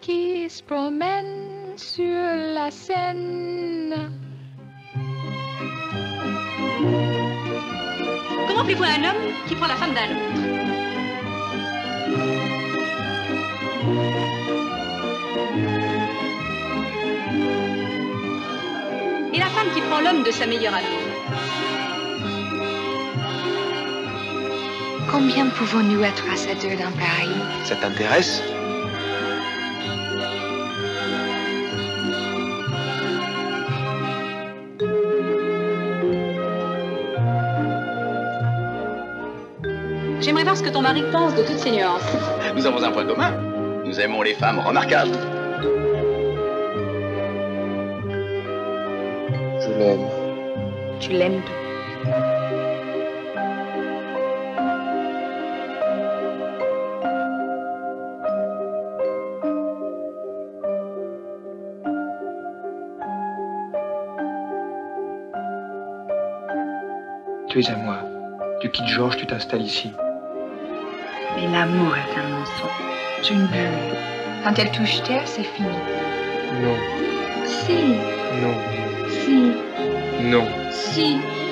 Qui se promène sur la Seine. Comment prévoit un homme qui prend la femme d'un autre? Et la femme qui prend l'homme de sa meilleure amie? Combien pouvons-nous être à ces deux dans Paris? Ça t'intéresse? J'aimerais voir ce que ton mari pense de toutes ces nuances. Nous avons un point commun. Nous aimons les femmes remarquables. Je l'aime. Tu l'aimes? Tu es à moi. Tu quittes Georges, tu t'installes ici. Mais l'amour est un mensonge. C'est une bulle. Quand elle touche terre, c'est fini. Non. Si. Non. Si. Non. Si.